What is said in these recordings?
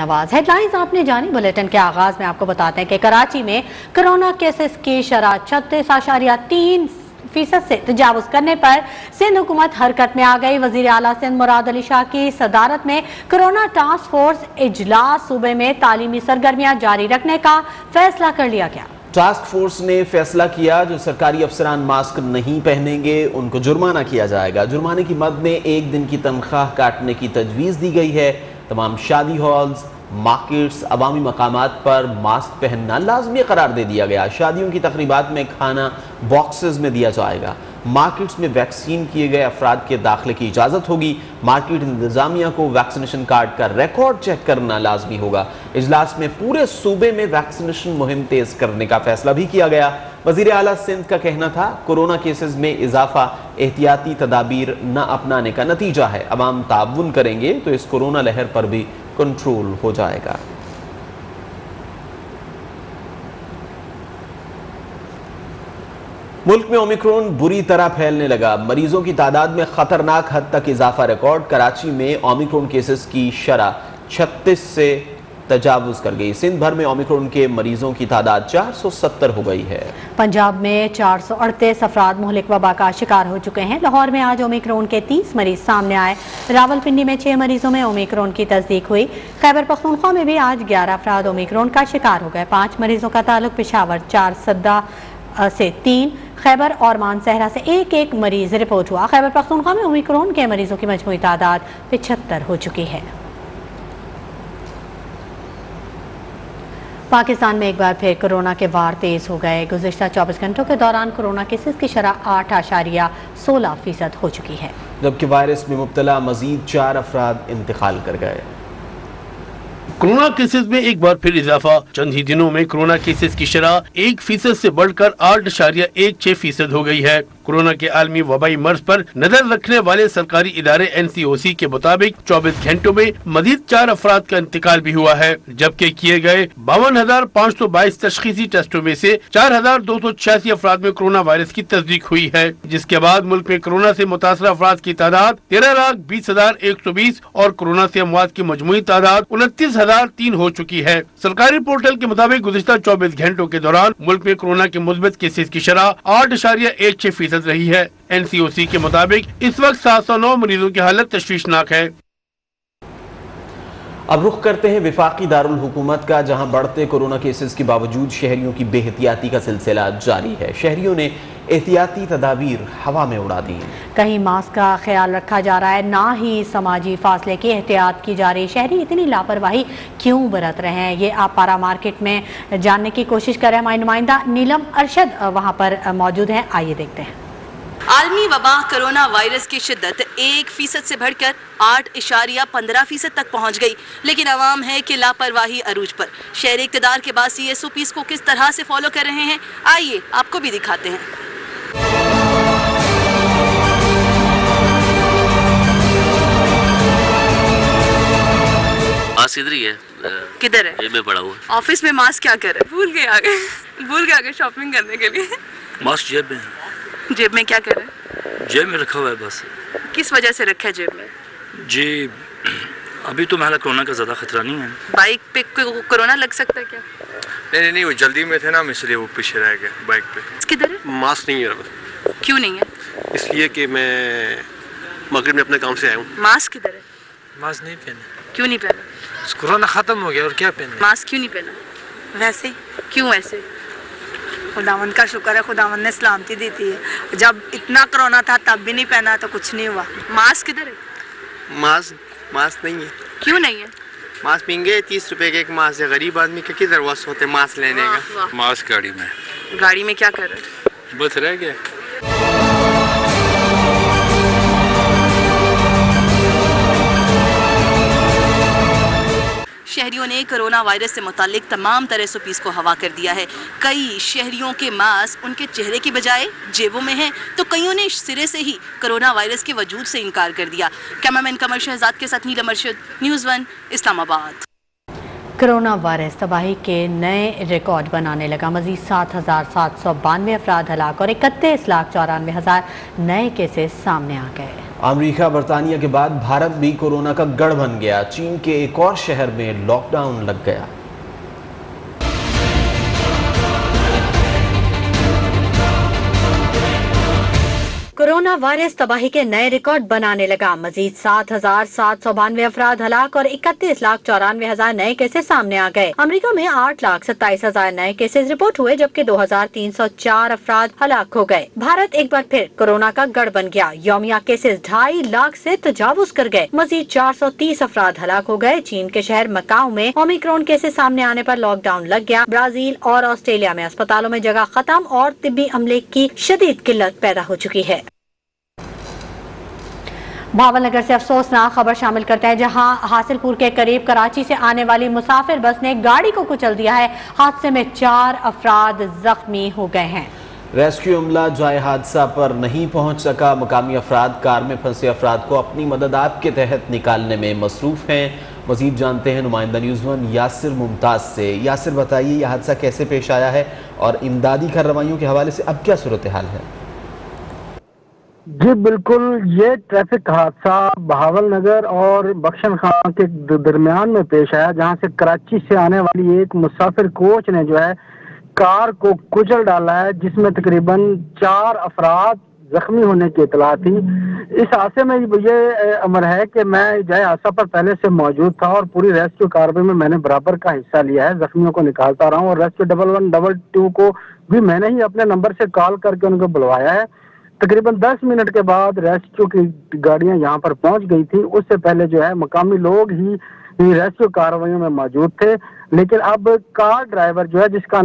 Nawaz. Headlines आपने जानी, bulletin के आगाज में आपको बताते हैं कि कराची में कोरोना केसेस की शरह 36.3% से तजावुज करने पर सिंध हुकूमत हरकत में आ गई। वजीर आला सिंध मुराद अली शाह की सदारत में कोरोना टास्क फोर्स इजलास, सूबे में तालीमी सरगर्मियां जारी रखने का फैसला कर लिया गया। टास्क फोर्स ने फैसला किया जो सरकारी अफसरान मास्क नहीं पहनेंगे उनको जुर्माना किया जाएगा। जुर्माने की मद में एक दिन की तनख्वाह काटने की तजवीज़ दी गई है। तमाम शादी हॉल्स, मार्केट्स, अवामी मकामात पर मास्क पहनना लाजमी करार दे दिया गया। शादियों की तकरीबात में खाना बॉक्सेस में दिया जाएगा। मार्केट्स में वैक्सीन किए गए अफराद के दाखिले की इजाज़त होगी। मार्केट इंतजामिया को वैक्सीनेशन कार्ड का रिकॉर्ड चेक करना लाजमी होगा। इजलास में पूरे सूबे में वैक्सीनेशन मुहिम तेज़ करने का फैसला भी किया गया। वज़ीर आला सिंध का कहना था कोरोना केसेस में इजाफा एहतियाती तदाबीर न अपनाने का नतीजा है। अवाम ताउन करेंगे तो इस कोरोना लहर पर भी कंट्रोल हो जाएगा। मुल्क में ओमिक्रॉन बुरी तरह फैलने लगा। मरीजों की तादाद में खतरनाक हद तक इजाफा रिकॉर्ड। कराची में ओमिक्रॉन केसेस की शरह 36 से तजावुज कर गई। सिंध भर में ओमिक्रॉन के मरीजों की तादाद 470 हो गई है। पंजाब में 438 अफराद मुहलिक वबा का शिकार हो चुके हैं। लाहौर में आज ओमिक्रॉन के 30 मरीज सामने आए। रावलपिंडी में 6 मरीजों में ओमिक्रॉन की तस्दीक हुई। खैबर पख्तूनख्वा में भी आज 11 अफराद ओमिक्रॉन का शिकार हो गए। 5 मरीजों का ताल्लुक पेशावर, 4 सद्दा से 3 खैबर और मानसहरा से 1-1 मरीज रिपोर्ट हुआ। खैबर पख्तूनख्वा में ओमिक्रॉन के मरीजों की मजमूई तादाद 75 हो चुकी है। पाकिस्तान में एक बार फिर कोरोना के वार तेज हो गए। गुज़िश्ता 24 घंटों के दौरान कोरोना केसेस की शरह 8.16% हो चुकी है, जबकि वायरस में मुब्तला मजीद 4 अफराद इंतकाल कर गए। कोरोना केसेस में एक बार फिर इजाफा। चंद ही दिनों में कोरोना केसेस की शरह 1% से बढ़कर 8.16% हो गई है। कोरोना के आलमी वबाई मर्ज पर नजर रखने वाले सरकारी इदारे NCOC के मुताबिक 24 घंटों में मजीद 4 अफराद का इंतकाल भी हुआ है, जबकि किए गए 52,522 तशखीसी टेस्टों में से 4,286 अफराद में कोरोना वायरस की तस्दीक हुई है, जिसके बाद मुल्क में कोरोना से मुतासर अफराद की तादाद 13,20,120 और कोरोना से अमवात की मजमूई तादाद 29,003 हो चुकी है। सरकारी पोर्टल के मुताबिक गुज़िश्ता 24 घंटों के दौरान मुल्क में कोरोना के मुस्बत केसेस की शरह 8.16% रही है। NCOC के मुताबिक इस वक्त 709 मरीजों की हालत तशवीशनाक है। अब रुख करते हैं विफाकी दारुल हुकूमत का, जहां बढ़ते कोरोना केसेस के बावजूद शहरियों की बेहतियाती का सिलसिला जारी है। शहरियों ने एहतियाती तदाबीर हवा में उड़ा दी। कहीं मास्क का ख्याल रखा जा रहा है, ना ही समाजी फासले की एहतियात की जा रही। शहरी इतनी लापरवाही क्यों बरत रहे हैं, ये आप पारा मार्केट में जानने की कोशिश कर रहे हैं। हमारे नुमाइंदा नीलम अरशद वहाँ पर मौजूद हैं, आइए देखते हैं। आलमी वबा कोरोना वायरस की शिद्दत 1% से बढ़कर 8.15% तक पहुँच गई, लेकिन अवाम है कि लापरवाही अरूज पर। शहरी इक़्तिदार के बाद CSOPs को किस तरह से फॉलो कर रहे हैं, आइए आपको भी दिखाते हैं। है किधर है? में पड़ा हुआ ऑफिस में। मास्क क्या कर रहे हैं? भूल गए आगे शॉपिंग करने के लिए। मास्क जेब में क्या कर रहे हैं? जेब में रखा हुआ है बस। किस वजह से रखा है जेब में? जी अभी तो महला कोरोना का ज़्यादा खतरा नहीं है। बाइक पे कोरोना लग सकता है क्या? नहीं वो जल्दी में थे ना, इसलिए वो पीछे रह गया बाइक पे। किधर है? मास्क नहीं है। क्यों नहीं है? इसलिए कि मैं मगरिब में अपने काम से आया हूँ। मास्क किधर है? मास्क नहीं पहना। क्यों नहीं पहना? कोरोना ख़त्म हो गया और क्या पहना? मास्क क्यों नहीं पहना? वैसे क्यों? ऐसे खुदावन का शुक्र है, खुदावन ने सलामती दी थी। जब इतना कोरोना था तब भी नहीं पहना तो कुछ नहीं हुआ। मास्क किधर है? मास्क नहीं है। क्यों नहीं है? मास्क महंगे 30 रुपए के एक मास्क है, गरीब आदमी का किधर वस होते मास्क लेने का। मास्क गाड़ी में क्या कर रहे? बस रह गया। शहरियों ने कोरोना वायरस से मुतालिक तमाम तरह SOPs को हवा कर दिया है। कई शहरियों के मास्क उनके चेहरे के बजाय जेबों में हैं, तो कईयों ने सिरे से ही कोरोना वायरस के वजूद से इनकार कर दिया। कैमरामैन कमर शहजाद के साथ Neelam Arshad, NewsOne, Islamabad. Corona virus तबाही के नए रिकॉर्ड बनाने लगा। मजीद 7,792 अफराद हलाक और 31,94,000 नए केसेस सामने आ गए। अमरीका बरतानिया के बाद भारत भी कोरोना का गढ़ बन गया। चीन के एक और शहर में लॉकडाउन लग गया। कोरोना वायरस तबाही के नए रिकॉर्ड बनाने लगा। मजीद 7,792 अफराद हलाक और 31,94,000 नए केसेस सामने आ गए। अमेरिका में 8,27,000 नए केसेस रिपोर्ट हुए जबकि 2,304 अफराद हलाक हो गए। भारत एक बार फिर कोरोना का गढ़ बन गया। यौमिया केसेस 2.5 लाख से तजावुज कर गए। मजीद 430 अफराद हलाक हो गए। चीन के शहर मकाऊ में ओमिक्रॉन केसेस सामने आने पर लॉकडाउन लग गया। ब्राजील और ऑस्ट्रेलिया में अस्पतालों में जगह खत्म और तिब्बी अमले की शदीद किल्लत पैदा हो चुकी है। भावलनगर से अफसोसनाक खबर शामिल करते हैं जहां हासिलपुर के करीब कराची से आने वाली मुसाफिर बस ने गाड़ी को कुचल दिया है। हादसे में 4 अफराद जख्मी हो गए हैं। रेस्क्यू अमला जाए हादसा पर नहीं पहुंच सका। मकामी अफराद कार में फंसे अफराद को अपनी मदद ऐप के तहत निकालने में मसरूफ हैं। मजीद जानते हैं नुमाइंदा न्यूज़ 1 यासिर मुमताज से। यासिर, बताइए यह हादसा कैसे पेश आया है और इमदादी कार्रवाइयों के हवाले से अब क्या सूरत हाल है? जी बिल्कुल, ये ट्रैफिक हादसा बहावलनगर और बख्शन खान के दरमियान में पेश आया जहां से कराची से आने वाली एक मुसाफिर कोच ने जो है कार को कुचल डाला है, जिसमें तकरीबन 4 अफराद जख्मी होने की इतला थी। इस हादसे में ये अमर है कि मैं जाए हादसा पर पहले से मौजूद था और पूरी रेस्क्यू कार्रवाई में मैंने बराबर का हिस्सा लिया है। जख्मियों को निकालता रहा हूँ और रेस्क्यू 1112 को भी मैंने ही अपने नंबर से कॉल करके उनको बुलवाया है। तकरीबन 10 मिनट के बाद रेस्क्यू की गाड़ियां यहां पर पहुंच गई थी। उससे पहले जो है मकामी लोग ही रेस्क्यू कार्रवाइयों में मौजूद थे, लेकिन अब कार ड्राइवर जो है जिसका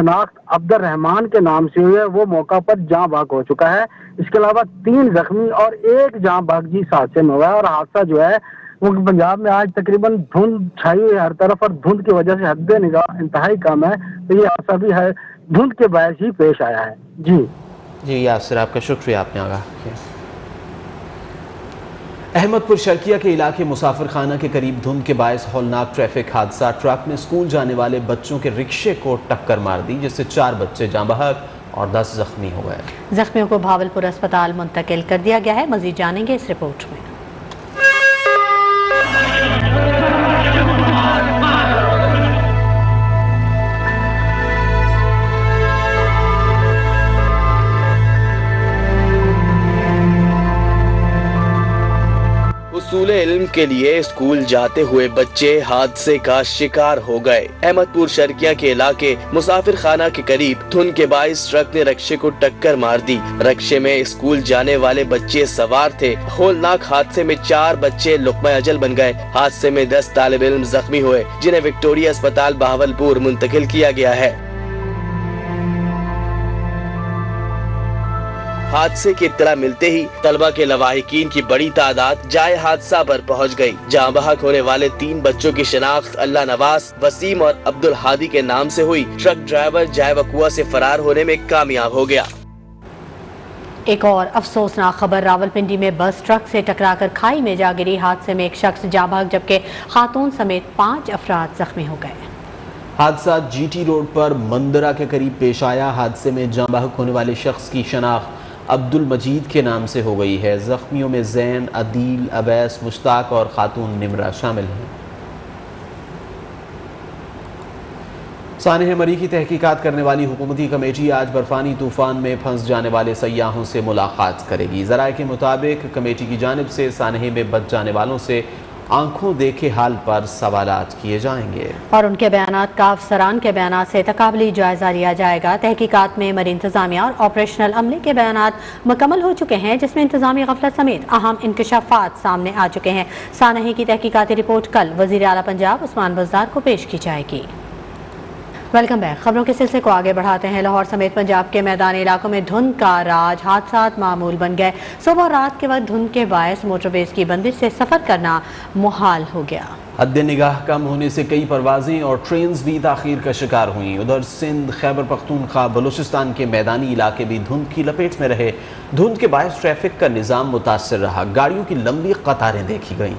शनाख्त अब्दुर रहमान के नाम से हुई है वो मौका पर जान भाग हो चुका है। इसके अलावा 3 जख्मी और 1 जान भाग जी हादसे में हुआ है। और हादसा जो है वो पंजाब में आज तकरीबन धुंध छाई हुई है हर तरफ और धुंध की वजह से हद्दे निगाह इंतहाई कम है, तो ये हादसा भी है धुंध के बायस ही पेश आया है। जी यासिर, आपका शुक्रिया, आपने आगाह किया। अहमदपुर शर्किया के इलाके मुसाफिर खाना के करीब धुंध के बायस हौलनाक ट्रैफिक हादसा। ट्रक ने स्कूल जाने वाले बच्चों के रिक्शे को टक्कर मार दी जिससे 4 बच्चे जान बहक और 10 जख्मी हो गए। जख्मियों को भावलपुर अस्पताल मुंतकिल कर दिया गया है। मजीद जानेंगे इस रिपोर्ट में। उसूले इल्म के लिए स्कूल जाते हुए बच्चे हादसे का शिकार हो गए। अहमदपुर शर्किया के इलाके मुसाफिर खाना के करीब धुंध के बायस ट्रक ने रिक्शे को टक्कर मार दी। रिक्शे में स्कूल जाने वाले बच्चे सवार थे। होलनाक हादसे में 4 बच्चे लुकमा अजल बन गए। हादसे में 10 तालिब इल्म जख्मी हुए जिन्हें विक्टोरिया अस्पताल बहावलपुर मुंतकिल किया गया है। हादसे की इत्तला मिलते ही तलबा के लवाहिकीन की बड़ी तादाद जाए हादसा पर पहुंच गई। जहां बहक होने वाले 3 बच्चों की शनाख्त अल्लाह नवाज, वसीम और अब्दुल हादी के नाम से हुई। ट्रक ड्राइवर जाए वकुआ से फरार होने में कामयाब हो गया। एक और अफसोसनाक खबर रावलपिंडी में बस ट्रक से टकराकर खाई में जा गिरी। हादसे में एक शख्स जान बहक जबकि खातून समेत 5 अफराद जख्मी हो गए। हादसा GT रोड पर मंदरा के करीब पेश आया। हादसे में जान बहक होने वाले शख्स की शनाख्त अब्दुल मजीद के नाम से हो गई है। जख्मियों में जैन, अदील, अबैस, मुश्ताक और खातून निमरा शामिल हैं। सानह मरी की तहकीकात करने वाली हुकूमती कमेटी आज बर्फानी तूफान में फंस जाने वाले सयाहों से मुलाकात करेगी। जराए के मुताबिक कमेटी की जानिब से सानह में बच जाने वालों से आंखों देखे हाल पर सवालात किए जाएंगे और उनके बयानात का अफसरान के बयानात से तकाबली जायजा लिया जाएगा। तहकीकात में मरी इंतजामिया और ऑपरेशनल अमले के बयानात मुकम्मल हो चुके हैं जिसमें इंतजामी गफलत समेत अहम इंकशाफात सामने आ चुके हैं। सानहे की तहकीकाती रिपोर्ट कल वजीर आला पंजाब उस्मान बज़दार को पेश की जाएगी। Welcome back. खबरों के सिलसिले को आगे बढ़ाते हैं। लाहौर समेत पंजाब के मैदानी इलाकों में धुंध का राज, हादसा मामूल बन गए। सुबह और रात के वक्त धुंध के बायस मोटरवेज की बंदिश से सफर करना मुहाल हो गया। हद निगाह कम होने से कई परवाजें और ट्रेन भी ताखीर का शिकार हुई। उधर सिंध, खैबर पख्तूनख्वा, बलूचिस्तान के मैदानी इलाके भी धुंध की लपेट में रहे। धुंध के बायस ट्रैफिक का निज़ाम मुतासर रहा। गाड़ियों की लंबी कतारें देखी गईं।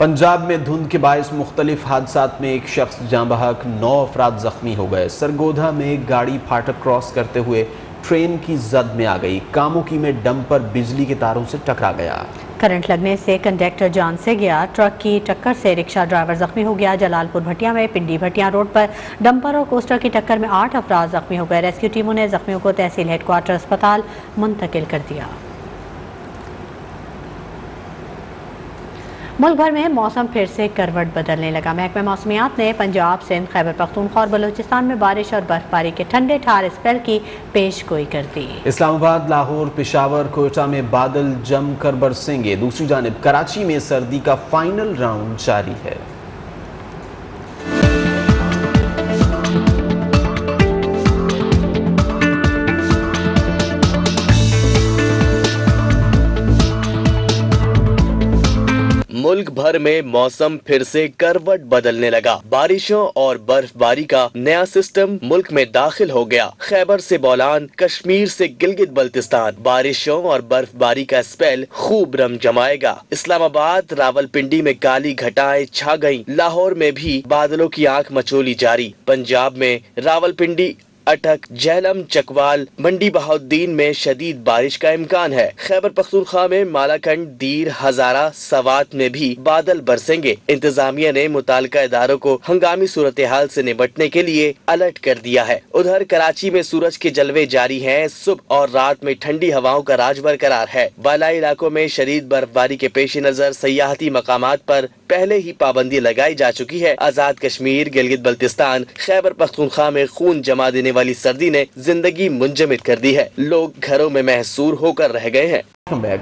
पंजाब में धुंध के बायस मुख्तलिफ हादसात में एक शख्स जान बहक, 9 अफराद जख्मी हो गए। सरगोधा में गाड़ी फाटक क्रॉस करते हुए ट्रेन की जद में आ गई। कामुकी में डंपर बिजली के तारों से टकरा गया। करंट लगने से कंडक्टर जान से गया। ट्रक की टक्कर से रिक्शा ड्राइवर जख्मी हो गया। जलालपुर भटिया में पिंडी भटिया रोड पर डंपर और कोस्टर की टक्कर में 8 अफराद जख्मी हो गए। रेस्क्यू टीमों ने जख्मियों को तहसील हेडक्वार्टर अस्पताल मुंतकिल कर दिया। मुल्क भर में मौसम फिर से करवट बदलने लगा। महकमा मौसमियात ने पंजाब, सिंध, खैबर पख्तूनख्वा और बलूचिस्तान में बारिश और बर्फबारी के ठंडे ठार स्पेल की पेशगोई कर दी। इस्लामाबाद, लाहौर, पेशावर, कोयटा में बादल जमकर बरसेंगे। दूसरी जानिब कराची में सर्दी का फाइनल राउंड जारी है। मुल्क भर में मौसम फिर से करवट बदलने लगा। बारिशों और बर्फबारी का नया सिस्टम मुल्क में दाखिल हो गया। खैबर से बोलान, कश्मीर से गिलगित बल्तिस्तान, बारिशों और बर्फबारी का स्पेल खूब रम जमाएगा। इस्लामाबाद, रावलपिंडी में काली घटाएं छा गईं। लाहौर में भी बादलों की आंख मचोली जारी। पंजाब में रावलपिंडी, अटक, झेलम, चकवाल, मंडी बहाउद्दीन में शदीद बारिश का इम्कान है। खैबर पख्तूनख्वा में मालाकंड, दीर, हजारा, सवात में भी बादल बरसेंगे। इंतजामिया ने मुतालिका इदारों को हंगामी सूरत हाल से निपटने के लिए अलर्ट कर दिया है। उधर कराची में सूरज के जलवे जारी हैं। सुबह और रात में ठंडी हवाओं का राज बरकरार है। बालाई इलाकों में शदीद बर्फबारी के पेश नज़र सियाहती मकामात पर पहले ही पाबंदी लगाई जा चुकी है। आजाद कश्मीर, गिलगित बल्तिस्तान, खैबर पख्तूनख्वा में खून जमा देने वाली सर्दी ने जिंदगी मुंजमित कर दी है। लोग घरों में महसूर होकर रह गए हैं।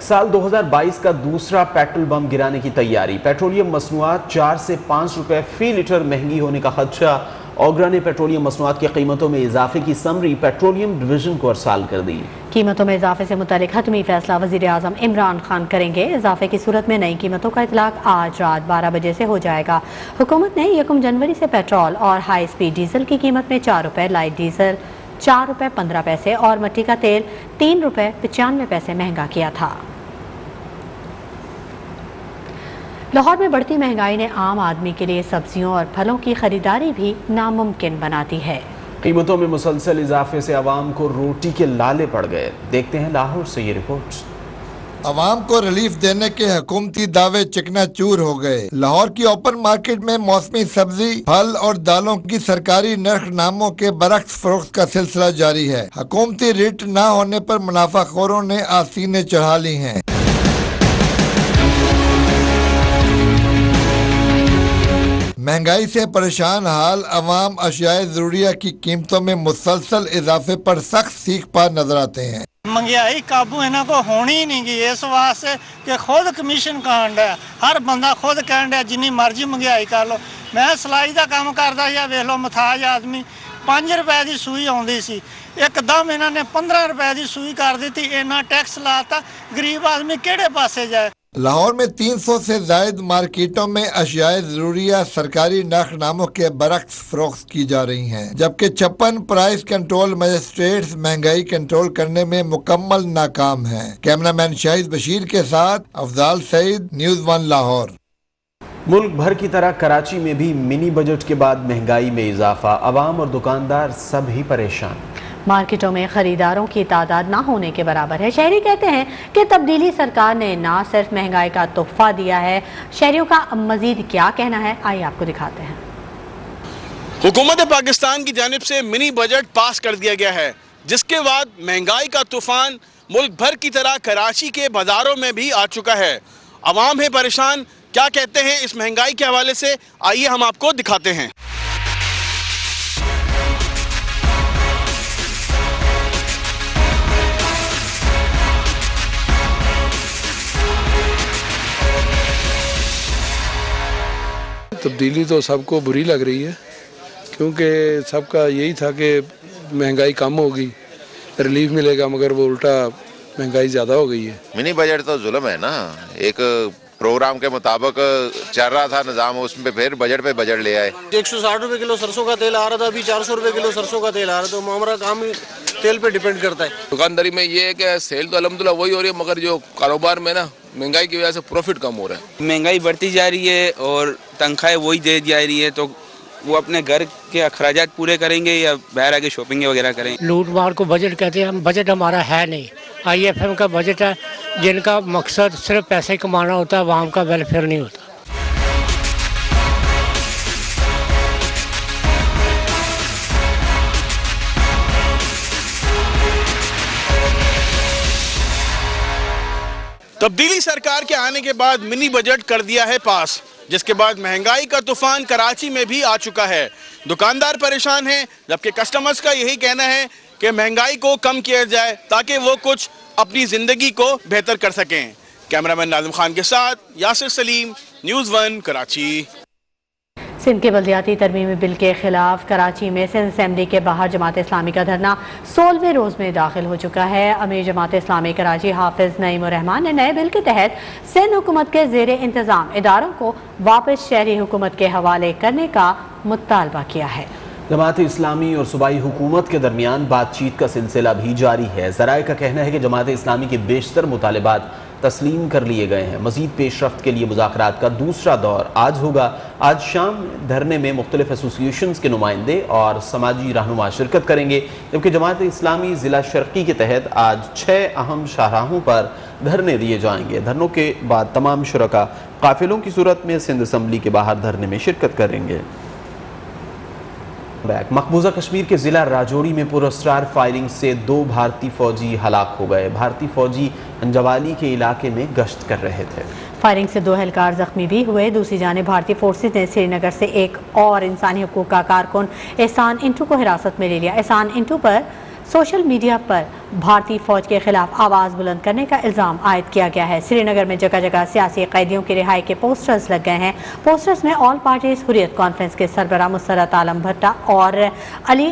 साल 2022 का दूसरा पेट्रोल बम गिराने की तैयारी। पेट्रोलियम मसनूआत 4 से 5 रुपए फी लीटर महंगी होने का खदशा। ओगरा ने पेट्रोलियम मसनूआत की कीमतों में इजाफे की समरी पेट्रोलियम डिवीजन को अरसाल कर दी। कीमतों में इजाफे से मुतालिक हतमी फैसला वजीर आज़म इमरान खान करेंगे। इजाफे की सूरत में नई कीमतों का इतलाक आज रात 12 बजे से हो जाएगा। हुकूमत ने 1 जनवरी से पेट्रोल और हाई स्पीड डीजल की कीमत में 4 रुपए, लाइट डीजल 4 रुपए 15 पैसे और मट्टी का तेल 3 रुपए 95 पैसे महंगा किया था। लाहौर में बढ़ती महंगाई ने आम आदमी के लिए सब्जियों और फलों की खरीदारी भी नामुमकिन बनाती है। कीमतों में मुसलसल इजाफे से आवाम को रोटी के लाले पड़ गए। देखते हैं लाहौर से ये रिपोर्ट। आवाम को रिलीफ देने के हुकूमती दावे चकनाचूर हो गए। लाहौर की ओपन मार्केट में मौसमी सब्जी, फल और दालों की सरकारी नर्ख नामों के बरक्स फरोख्त का सिलसिला जारी है। हुकूमती रेट न होने पर मुनाफाखोरों ने आसीने चढ़ा ली हैं। महंगाई से परेशान हाल अवाम अशियाए ज़रूरिया की कीमतों में मुसलसल इजाफे पर सख्त सीख पा नजर आते हैं। महंगाई काबू इन्हों को होनी नहीं गई इस वास्ते कि खुद कमीशन कांड है। हर बंदा खुद कहन दिया जिन्नी मर्जी महंगाई कर लो। मैं सिलाई का काम करता या वेख लो मथाज आदमी 5 रुपए की सूई आती सी, एकदम इन्होंने 15 रुपए की सूई कर दी। इन्ना टैक्स लाता, गरीब आदमी किहड़े पासे जाए। लाहौर में 300 से जायद मार्केटों में अशियाए ज़रूरिया सरकारी नर्खनामों के बरक्स फरोख्त की जा रही हैं, जबकि 56 प्राइस कंट्रोल मजिस्ट्रेट्स महंगाई कंट्रोल करने में मुकम्मल नाकाम हैं। कैमरामैन शाहिद बशीर के साथ अफजाल सईद, न्यूज़ 1 लाहौर। मुल्क भर की तरह कराची में भी मिनी बजट के बाद महंगाई में इजाफा। आवाम और दुकानदार सब ही परेशान। मार्केटों में खरीदारों की तादाद ना होने के बराबर है। शहरी कहते हैं कि तब्दीली सरकार ने ना सिर्फ महंगाई का तोहफा दिया है। शहरियों का मजीद क्या कहना है, आइए आपको दिखाते हैं। हुकूमत पाकिस्तान की जानिब से मिनी बजट पास कर दिया गया है, जिसके बाद महंगाई का तूफान मुल्क भर की तरह कराची के बाजारों में भी आ चुका है। आवाम है परेशान, क्या कहते हैं इस महंगाई के हवाले से, आइए हम आपको दिखाते हैं। तब्दीली तो सबको बुरी लग रही है, क्योंकि सबका यही था कि महंगाई कम होगी, रिलीफ मिलेगा, मगर वो उल्टा महंगाई ज़्यादा हो गई है। मिनी बजट तो जुल्म है ना। एक प्रोग्राम के मुताबिक चल रहा था निज़ाम, उसमें फिर बजट पे बजट ले आए। 160 रुपये किलो सरसों का तेल आ रहा था, अभी 400 रुपये किलो सरसों का तेल आ रहा था। तो हमारा काम तेल पे डिपेंड करता है। दुकानदारी में ये है कि सेल तो अलहमदुलिल्लाह वही हो रही है, मगर जो कारोबार में ना महंगाई की वजह से प्रॉफिट कम हो रहा है, महंगाई बढ़ती जा रही है और तनख्वाहें वही दे जा रही है, तो वो अपने घर के अखराजात पूरे करेंगे या बाहर आके शॉपिंग वगैरह करेंगे। लूट मार को बजट कहते हैं हम, बजट हमारा है नहीं, IFM का बजट है जिनका मकसद सिर्फ पैसे कमाना होता है, वहाँ का वेलफेयर नहीं होता। तब्दीली सरकार के आने के बाद मिनी बजट कर दिया है पास, जिसके बाद महंगाई का तूफान कराची में भी आ चुका है। दुकानदार परेशान हैं, जबकि कस्टमर्स का यही कहना है कि महंगाई को कम किया जाए ताकि वो कुछ अपनी ज़िंदगी को बेहतर कर सकें। कैमरामैन नाज़िम खान के साथ यासिर सलीम, NewsOne कराची। सिंध के बल्दियाती तरमीमी बिल के खिलाफ कराची में सिंध असम्बली के बाहर जमात इस्लामी का धरना 16वें रोज़ में दाखिल हो चुका है। अमीर जमात इस्लामी कराची हाफिज नईमुररहमान ने नए बिल के तहत सिंध हुकूमत के ज़ेर इंतज़ाम इदारों को वापस शहरी हुकूमत के हवाले करने का मुतालबा किया है। जमात इस्लामी और सूबाई हुकूमत के दरमियान बातचीत का सिलसिला भी जारी है। ज़राए का कहना है कि जमात इस्लामी के बेशतर मुतालबात तस्लीम कर लिए गए हैं। मज़ीद पेशरफ्त के लिए मुज़ाकरात का दूसरा दौर आज होगा। आज शाम धरने में मुख्तलिफ एसोसिएशंस के नुमाइंदे और समाजी रहनुमा शिरकत करेंगे, जबकि जमात इस्लामी ज़िला शर्की के तहत आज 6 अहम शाहराहों पर धरने दिए जाएंगे। धरनों के बाद तमाम शुरका काफिलों की सूरत में सिंध असम्बली के बाहर धरने में शिरकत करेंगे। मकबूजा कश्मीर के जिला राजौरी में पुरअसरार फायरिंग से 2 भारतीय फौजी हलाक हो गए। भारतीय फौजी अंजवाली के इलाके में गश्त कर रहे थे। फायरिंग से 2 एहलकार जख्मी भी हुए। दूसरी जाने भारतीय फोर्सेज ने श्रीनगर से एक और इंसानी हकूक का कारकुन एहसान इंटू को हिरासत में ले लिया। एहसान इंटू पर सोशल मीडिया पर भारतीय फौज के खिलाफ आवाज़ बुलंद करने का इल्ज़ाम आयद किया गया है। श्रीनगर में जगह जगह सियासी कैदियों की रिहाई के पोस्टर्स लग गए हैं। पोस्टर्स में ऑल पार्टीज हुर्रियत कॉन्फ्रेंस के सरबराह मुसर्रत आलम भट्टा और अली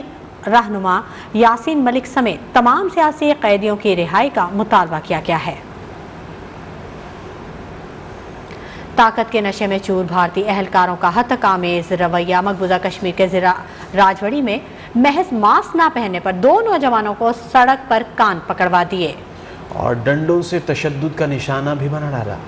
रहनुमा यासीन मलिक समेत तमाम सियासी कैदियों की रिहाई का मुतालबा किया गया है। ताकत के नशे में चूर भारतीय अहलकारों का हतकामेज रवैया। मकबूजा कश्मीर के जिला राजौरी में महज मास्क ना पहनने पर 2 नौजवानों को सड़क पर कान पकड़वा दिए और डंडों से तशद्दुद का निशाना भी बना डाला।